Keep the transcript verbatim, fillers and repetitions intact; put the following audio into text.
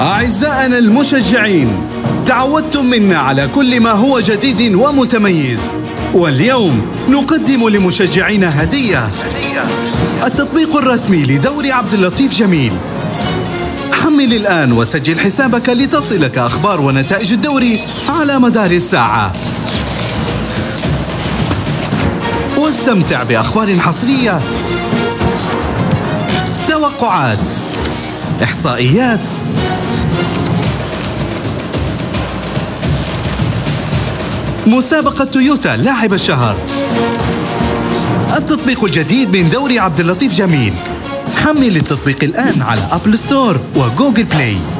أعزائنا المشجعين، تعودتم منا على كل ما هو جديد ومتميز، واليوم نقدم لمشجعينا هدية، التطبيق الرسمي لدوري عبد اللطيف جميل. حمل الآن وسجل حسابك لتصلك أخبار ونتائج الدوري على مدار الساعة، واستمتع بأخبار حصرية، توقعات، إحصائيات، مسابقة تويوتا لاعب الشهر. التطبيق الجديد من دوري عبد اللطيف جميل. حمل التطبيق الآن على أبل ستور وجوجل بلاي.